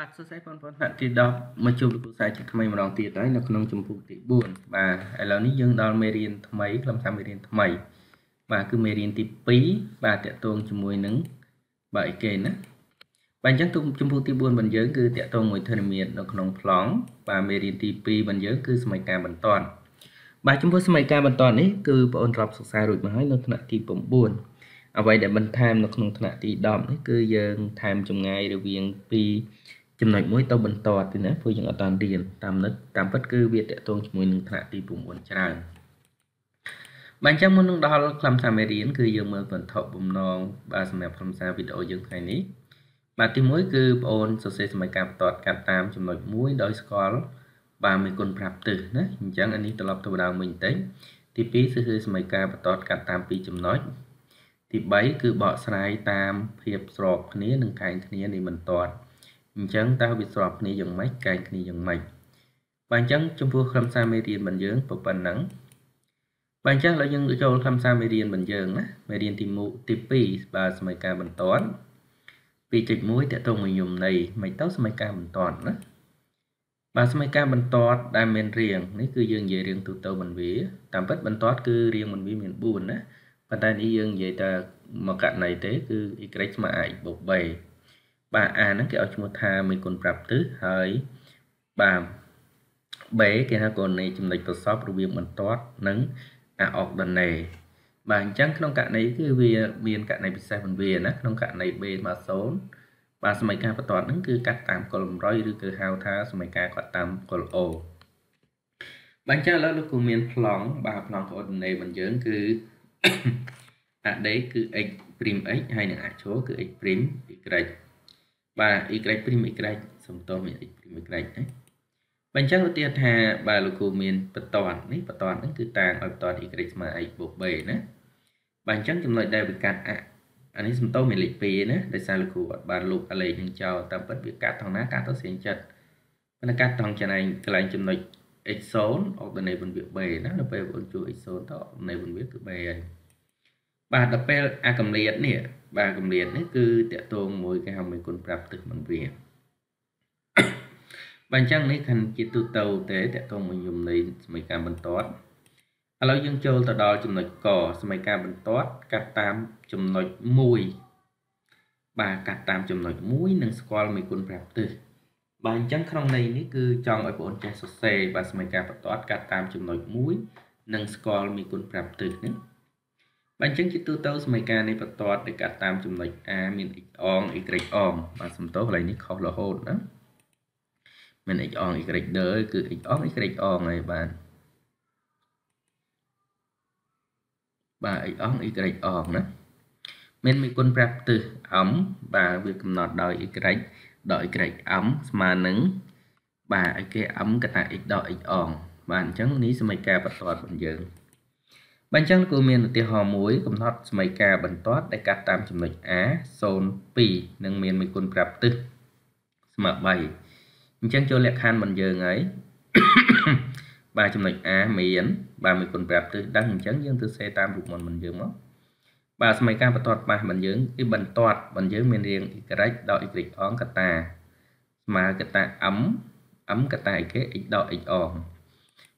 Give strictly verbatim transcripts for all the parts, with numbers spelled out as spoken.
Bạn số sách con phân hạnh thì đọc mà chụp được sách thì tham ấy mà đọc tiền đấy là không chụp được buồn và là những dân đào merian tham ấy làm sao merian tham ấy và cứ merian thì pí và tiệt tuồng chụp mùi nứng bảy kề nữa bạn chắc tung chụp được buồn mình nhớ cứ tiệt tuồng mùi thân miệt là không phóng và merian thì pí mình nhớ cứ sợi cà bẩn toàn và chụp với sợi cà bẩn toàn ấy cứ bọn rập sọc sai rồi mà nói nó thân thì bỗng buồn à vậy để mình tham nó không thân thì đọc ấy cứ dân tham trong ngày rồi viên pí chừng này mỗi tàu bẩn tọt thì nữa phơi những ở toàn điền tam nứt tam bất cứ việc để tôi mùi những thạ thì bụng buồn tràn bạn chắc muốn đó làm sao mày điền cứ dùng mưa bẩn thọ bùm non ba xem đẹp làm sao video dừng ngày ní mà thì mỗi cứ ôn số xe mày cạp tọt cạp tam chừng này mỗi đôi score và mình còn gặp từ nữa chẳng anh đi tập tập đầu mình tính thì phí sẽ hơi mày cạp tọt cạp tam phí chừng nói thì bấy cứ bỏ sai tam hiệp sọp này đừng cài này thì mình tọt chẳng tao bị sọp này dòng máy cài này dòng máy bạn chẳng trong vua làm sao mê điền bình dương và bản nắng bạn chắc là dân cho làm sao mê điền bình dương á mê điền tìm mũ tìm pi và mày ca bình toán vì trịch mũi để tôi mình dùng này mày tóc mày ca bình toán á và mày ca bình toán đam men riêng nếu cứ dương về riêng tụi tôi mình vía tạm bất bình toán cứ riêng mình vía miền buồn á và ta đi dương về ta mà cạn này thế cứ cái mà ai bộc bày bà à nó kêu chúng ta mình còn gặp thứ hơi bà bé cái ha còn này chừng này tôi shop rồi việc mình toát nắng à ọt đần này bà chẳng trong cạn này cứ về miền cạn này bị sai phần về nó trong cạn này bề mà số bà xem ca và toát nắng cứ cắt tạm còn rồi rồi cứ hao tha xem ca cắt tạm còn ồ bạn chắc là lúc cùng miền phẳng bà phẳng của đần này mình nhớ cứ à đấy cứ x prim x hay là số cứ x prim y và y prim y xong tôi mình x prim y bạn chắc đầu tiên hà bà lục của miền bật toàn đấy bật toàn đấy cứ tàng bật toàn y mà x bộ bề nữa bạn chắc trong loại đây bị cắt ạ anh ấy xong tôi mình lịch về nữa để sao lục của bà lục ở lại nhưng chào tạm bất bị cắt thằng ná cắt tao xin chật nó cắt thằng chân này cái này trong loại x số ở bên này vẫn bị bề nó là bề vẫn chuỗi số đó này vẫn biết cái bề bà đập bê a cầm liền nè bà cầm liền đấy cứ tiệt tuồng mùi cái hầm mình còn gặp từ mình về bàn trăng lấy khăn chỉ tu tàu để tiệt tuồng mình dùng lấy mấy cam bẩn toát à lâu dân châu tờ đo chùm nồi cỏ mấy cam bẩn toát cắt tam chùm nồi mùi bà cắt tam chùm nồi mũi nâng squal mình còn gặp từ bàn trăng không này đấy cứ chọn ở bộ trang sốt xe và mấy cam bẩn toát cắt tam chùm nồi mũi nâng squal mình còn gặp từ nữa bạn chứng chỉ tu tấu mấy ca này bật toát để cả tam chùm lệch a mình x on y on và xâm tố lại ní khó là hôn đó mình x on y đỡ cứ x on y on này bạn và x on y on đó mình mình quân rạp từ ấm và việc cầm nọt đòi y đòi y ấm mà nứng và cái ấm cái tại x đòi x on bạn chứng ní mấy ca bật toát bình dương bạn chẳng của mình là tiêu hòa muối cũng thoát mấy ca bẩn toát để cắt tam chùm lệch á xôn pì nâng miền mình còn gặp tức mà bày chẳng cho lẹt han mình giờ ấy ba chùm lệch á miền ba mình còn gặp tức đang chẳng dương từ xe tam rụt một mình dương mất ba mấy ca bẩn toát ba mình dưỡng cái bẩn toát mình dưỡng miền riêng cái rách đòi kịch ón cả ta mà cái ta ấm ấm cả tài cái ít đòi ít òn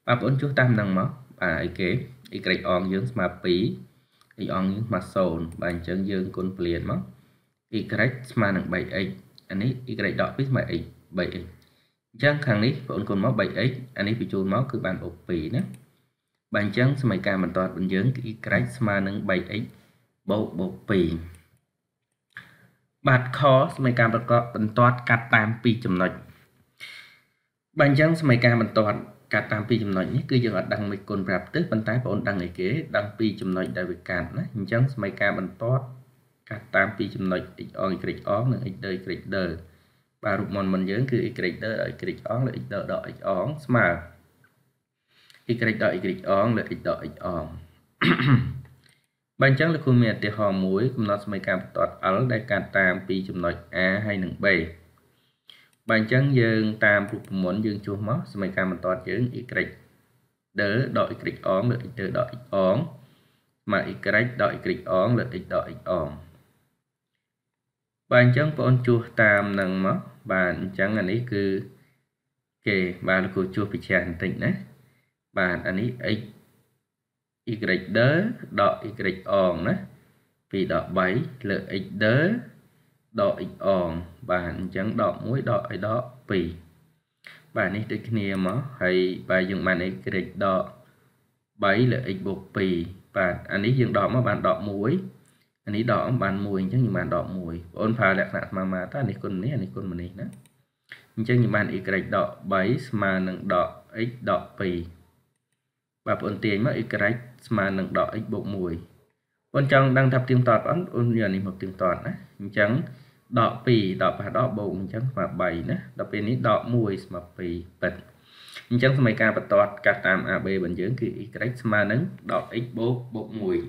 ba bốn chú tam nâng mất à cái y on dương mà pí y on dương mà sồn bàn chân dương con liền mất y mà nặng bảy x anh ấy y đọt biết mà x bảy x chân khẳng lý vẫn còn máu bảy x anh ấy bị chôn máu cứ bàn ốp pí nữa bàn chân mày ca mình toàn bình dương y mà nặng bảy x bộ bộ pí bạt khó mày ca bật có bình toát cắt tam pí chấm lệch bàn chân mày ca mình toàn cắt tam pi chấm lệch nhé cứ dừng ở đằng mình còn rạp tức bên tay và ổn đằng này kế đằng pi chấm lệch đại việt cản đấy hình chẳng mấy ca bẩn toát cắt tam pi chấm lệch x on y on là x đời y đời và rụt mòn mình nhớ cứ y đời y on là x đời đợi x on mà y đợi y on là x đợi x on bên trắng là khu miền tây hò muối cùng nó mấy ca bẩn toát ấn đại cắt tam pi chấm lệch a hay nâng b bàn chân dương tam rụt muốn dương chua móc mấy ca mình toát dưỡng y kịch đỡ đội kịch ón lợi từ đội ón mà y kịch đội kịch ón lợi đội ón bàn chân con chua tam nâng móc bàn chẳng anh ấy cứ kể bàn của chùa bị chèn tịnh đấy bàn anh ấy ấy y đỡ đọ y òn đấy vì đọ bảy lựa y đỡ đọ y òn bàn chẳng đọ muối đọ đó vì bàn ấy tới kia mà hay bài dùng bàn ấy y đọ bảy lựa y buộc vì bàn anh ấy dừng đọ mà bàn đọ muối anh ấy đỏ bàn mùi chứ nhưng mà đỏ mùi ôn pha đẹp nạt mà mà ta này con này này con mình nữa chứ nhưng mà ít cái đỏ bảy mà nặng đỏ ít đỏ pì và ôn tiền mà ít cái mà nặng đỏ ít bộ mùi ôn trong đang thập tiêm tọt ấn ôn giờ này một tiêm tọt á trắng đỏ pì đỏ và đỏ bụng trắng và bảy nữa đỏ pì này đỏ mùi mà pì bật trắng mấy ca bật tọt cả tam ab bên dưới kia ít cái mà nặng đỏ ít bộ bộ mùi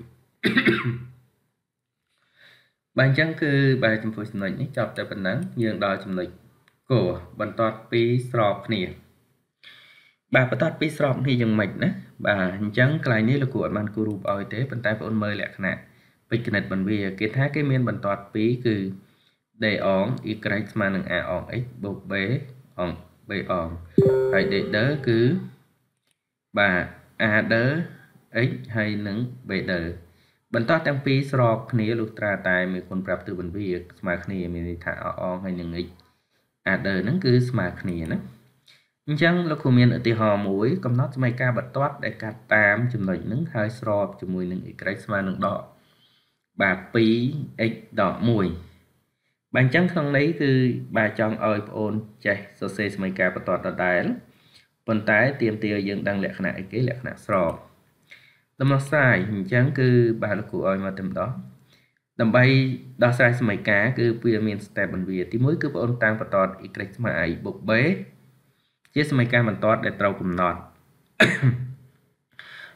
bạn chẳng cứ bài chấm phối nội nhé chọc tại phần nắng nhưng đòi chấm lịch của bần tọt pi sọp này bà bần tọt pi sọp thì dừng mạch nữa bà chẳng cái này là của bạn cô rùm oi tế bần tay vốn mời lẹ nè vì cái này bần bìa kết thác cái miền bần tọt pi cứ để óng y cái mà nâng à óng x bột bế óng bê óng phải để đỡ cứ bà à đỡ x hay nâng bê đỡ bần tọt đang pi sọp này lúc tra tài mình còn gặp từ bần bìa mà này mình thả ong hay những ít à đời nó cứ mà này nữa chẳng là không miền ở tì hò mũi cầm nót mấy ca bật tọt để cả tám chùm lệnh nướng hơi sọp chùm mùi nướng cái mà nướng đỏ bà pi x đỏ mùi bạn chẳng không lấy cứ bà chọn ơi ôn chạy so xe mấy ca bật tọt đỏ đáy bần tái tiêm tiêu dân đang lẹ khả cái lẹ khả sọp tâm nó sai chẳng cứ bà lúc của ơi mà tầm đó tầm bay đó sai mấy cá cứ pyramid step bằng việc thì mới cứ ôn tăng và toàn ít cách mà ấy bộ bế chứ mấy cá bằng toàn để trâu cùng nọt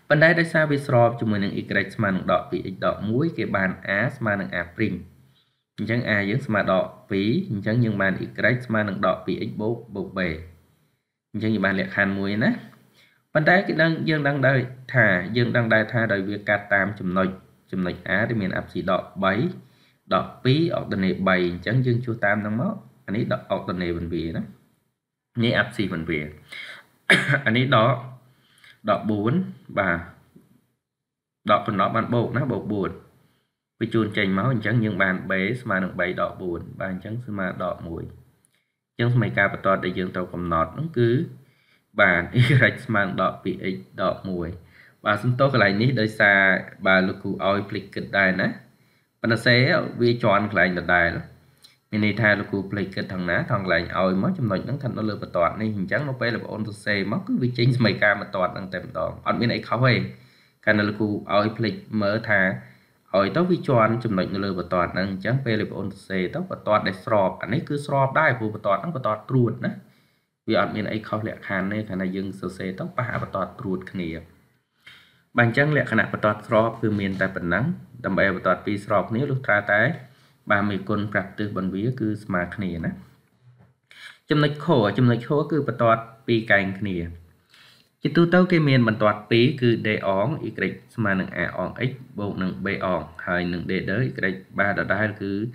bên đây đây sao bị sọp cho mình những ít cách mà đỏ bị đỏ mũi cái bàn á mà nặng áp rình chẳng ai giống mà đỏ phí chẳng nhưng bàn ít cách mà nặng đỏ bị ít bộ bộ bể chẳng như bàn liệt hàn mũi nè bạn thấy cái năng dương đang đời thả dương đang đài tha đời việc cát tam chùm nội chùm nội á thì mình áp chỉ đọ bảy đọ phí ở tuần này bảy chẳng dương chua tam đang máu anh ấy đọ ở tuần này mình về đó nhé áp chỉ mình về anh ấy đó đọ bốn và đọ phần đó bạn bộ nó bộ buồn với chuồn chành máu chẳng nhưng bàn bé mà được bảy đọ buồn bàn chẳng mà đọ mùi chẳng mấy ca và toàn để dương tàu cầm nọt nó cứ bạn x mang đỏ bị x đỏ mùi và chúng tôi lại ní đời xa bà lục cụ oi plick kịch đài nè và nó sẽ vi chọn lại đợt đài đó mình đi thay lục cụ plick kịch thằng ná thằng lại oi mới trong lệnh nó thành nó lừa và toàn nên hình trắng nó bé là ôn xe móc cứ vi chính mấy ca mà toàn đang tèm đòn còn bên ấy khó hề cái là lục cụ oi plick mở thà oi tóc vi chọn trong lệnh nó lừa và toàn đang trắng bé là ôn xe tóc và toàn để sọp anh ấy cứ sọp đai phù và toàn nó và toàn ruột nè vì ở bên ấy không lẽ khăn nên khả năng dừng sơ xe tóc bà và tọt ruột khỉa bằng chân lẽ khả năng và tọt sọp từ miền tại phần nắng đầm bè và tọt pi sọp nếu lúc tra tái bà mì con gặp từ bằng vía cứ mà khỉa nè chấm lệch khổ chấm lệch khổ cứ và tọt pi cành khỉa chứ tu tấu cái miền bằng tọt pi cứ để óng y kịch mà nâng a óng x bộ nâng b óng hơi nâng để đới kịch ba đã đai cứ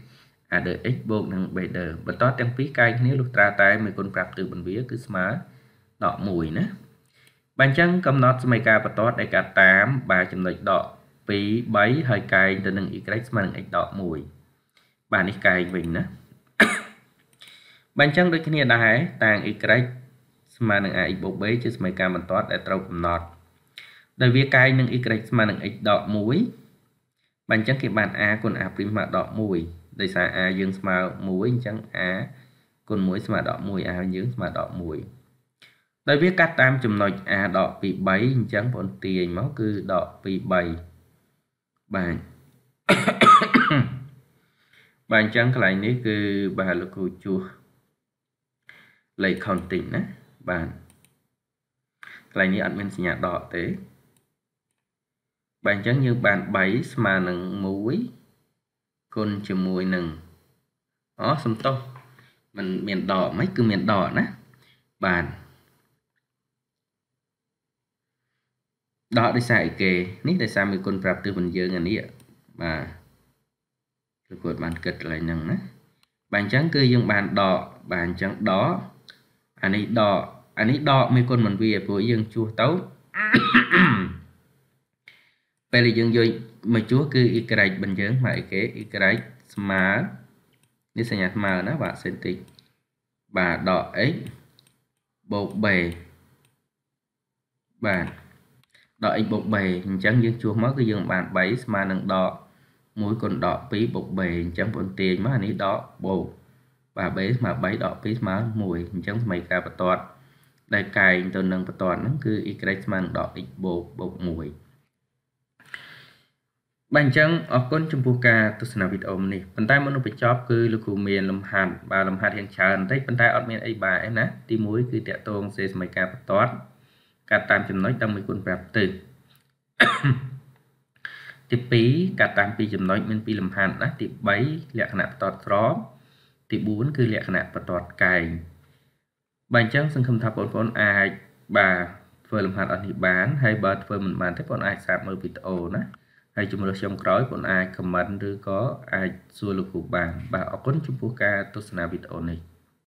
à đời x bộ nâng bề đời bật tọt đang phí cay nếu lúc tra tay mình còn gặp từ bằng vía cứ má đọ mùi nữa bàn chân cầm nót mấy ca bật tọt đại cả tám ba chấm lệch đọ phí bảy hơi cay từ nâng y mà nâng x đọ mùi bàn x cay mình nữa bàn chân đôi khi đã hái tàng y mà nâng a x bộ bế chứ mấy ca bật tọt đại trâu cầm nót đời vía cay nâng y mà nâng x đọ mùi bàn chân cái bàn a còn a prim mà đọ mùi đây xa a dương mà muối chẳng á còn muối mà đỏ mùi a dương mà đỏ mùi đây viết cắt tam chùm nội a đỏ bị bảy chẳng còn tiền máu cứ đỏ bị bảy bạn bạn chẳng lại nếu cứ bà lục hồ chùa lấy còn tỉnh á bạn lại như ăn bên nhà đỏ thế bạn chẳng như bạn bảy mà nâng muối con chùa mùi nừng ó xong to mình miền đỏ mấy cứ miền đỏ nè bàn đỏ để xài kề nít để xài mình con rạp từ bình dương anh ấy mà rồi bàn kịch lại nằng nè Bạn trắng cứ dùng bàn đỏ, bàn trắng đó. Anh ấy đỏ, anh ấy đỏ mấy con mình về với dân chua tấu. Vậy là dân rồi mà chúa cứ y cái bình dân mà cái y cái mà đi xây nhà mà nó bà xin tị bà đỏ ấy bột bề bà đỏ bột bề chẳng dân chua mất cái dân bạn bảy mà nâng đỏ mũi còn đỏ phí bột bề chẳng còn tiền mà ní đỏ bột bà bế mà bảy đỏ phí má mùi chẳng mày cả bà toàn đại cài từ nâng bà toàn nó cứ y cái mà đỏ ít bột bột mùi. Bạn chẳng ở con trong buộc cả tôi sẽ video này. Phần tai muốn phải chóp cứ lực của miền làm hàn và làm hạt hiện tràn thấy phần tai ở miền ấy bà em nè tí muối cứ tẹt tôm sẽ mấy cá bắt tót cá tam chấm nói tâm mấy con bẹp từ tiếp pí cá tam pi chấm nói miền pi làm hàn nè tiếp bấy lẹ khả nạp tót ró tiếp bún cứ lẹ khả nạp bắt tót cày. Bạn chẳng xưng không tháp bốn con ai bà vừa làm hạt ở thì bán hay bật vừa mình bán thấy con ai sạp mới video nè. Hãy chúng tôi xem khói bọn ai comment rư có ai xua lực của bạn và ở con chúng tôi ca tôi sẽ làm video này.